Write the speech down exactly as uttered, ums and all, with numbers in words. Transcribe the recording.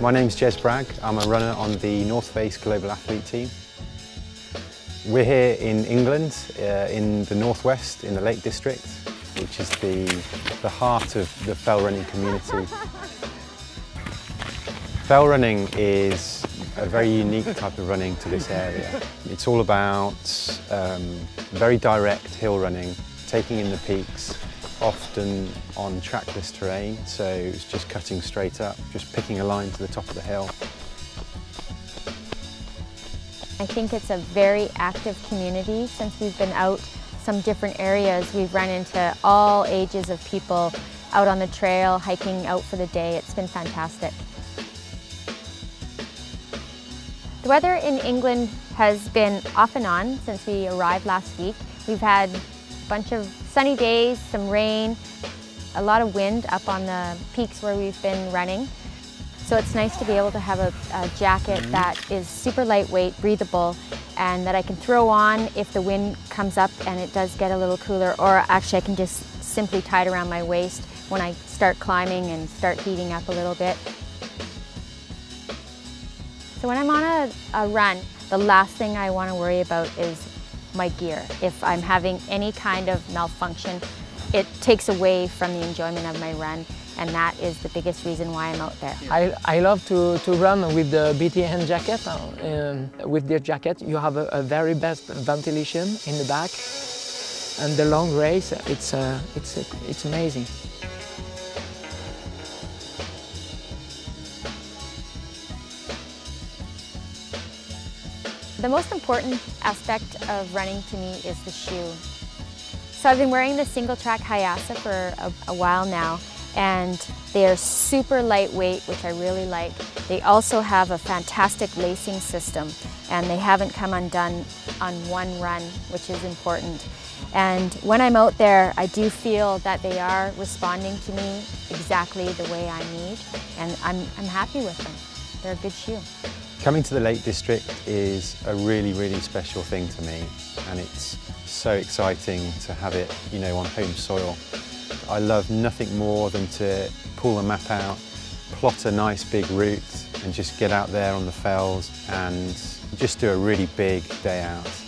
My name's Jez Bragg. I'm a runner on the North Face Global Athlete Team. We're here in England, uh, in the northwest, in the Lake District, which is the, the heart of the fell running community. Fell running is a very unique type of running to this area. It's all about um, very direct hill running, taking in the peaks, often on trackless terrain, so it's just cutting straight up, just picking a line to the top of the hill. I think it's a very active community. Since we've been out some different areas, we've run into all ages of people out on the trail, hiking out for the day. It's been fantastic. The weather in England has been off and on since we arrived last week. We've had a bunch of sunny days, some rain, a lot of wind up on the peaks where we've been running. So it's nice to be able to have a, a jacket that is super lightweight, breathable, and that I can throw on if the wind comes up and it does get a little cooler, or actually I can just simply tie it around my waist when I start climbing and start heating up a little bit. So when I'm on a, a run, the last thing I want to worry about is my gear. If I'm having any kind of malfunction, it takes away from the enjoyment of my run, and that is the biggest reason why I'm out there. I, I love to, to run with the B T N jacket. Um, with this jacket, you have a, a very best ventilation in the back, and the long race, it's, uh, it's, it's amazing. The most important aspect of running to me is the shoe. So I've been wearing the single track Hayasa for a, a while now, and they are super lightweight, which I really like. They also have a fantastic lacing system, and they haven't come undone on one run, which is important. And when I'm out there, I do feel that they are responding to me exactly the way I need, and I'm, I'm happy with them. They're a good shoe. Coming to the Lake District is a really, really special thing to me, and it's so exciting to have it, you know, on home soil. I love nothing more than to pull a map out, plot a nice big route, and just get out there on the fells and just do a really big day out.